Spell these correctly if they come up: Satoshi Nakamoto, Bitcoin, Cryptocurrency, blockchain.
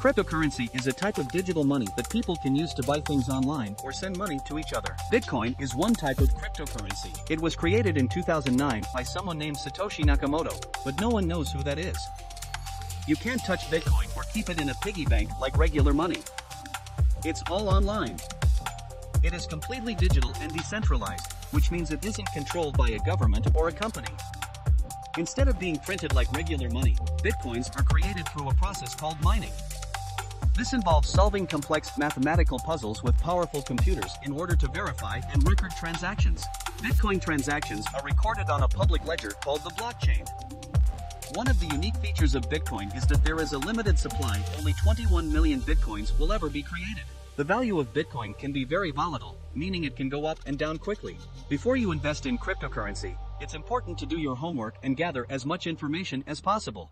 Cryptocurrency is a type of digital money that people can use to buy things online or send money to each other. Bitcoin is one type of cryptocurrency. It was created in 2009 by someone named Satoshi Nakamoto, but no one knows who that is. You can't touch Bitcoin or keep it in a piggy bank like regular money. It's all online. It is completely digital and decentralized, which means it isn't controlled by a government or a company. Instead of being printed like regular money, Bitcoins are created through a process called mining. This involves solving complex mathematical puzzles with powerful computers in order to verify and record transactions. Bitcoin transactions are recorded on a public ledger called the blockchain. One of the unique features of Bitcoin is that there is a limited supply. Only 21 million Bitcoins will ever be created. The value of Bitcoin can be very volatile, meaning it can go up and down quickly. Before you invest in cryptocurrency, it's important to do your homework and gather as much information as possible.